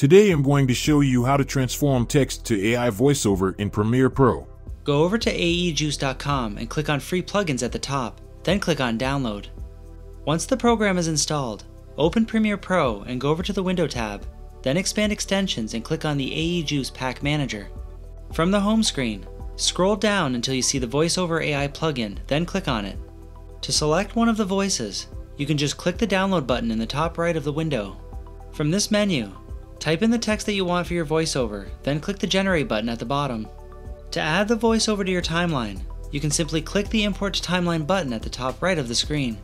Today I'm going to show you how to transform text to AI voiceover in Premiere Pro. Go over to aejuice.com and click on Free Plugins at the top, then click on Download. Once the program is installed, open Premiere Pro and go over to the Window tab, then expand Extensions and click on the AE Juice Pack Manager. From the home screen, scroll down until you see the VoiceOver AI plugin, then click on it. To select one of the voices, you can just click the download button in the top right of the window. From this menu, type in the text that you want for your voiceover, then click the Generate button at the bottom. To add the voiceover to your timeline, you can simply click the Import to Timeline button at the top right of the screen.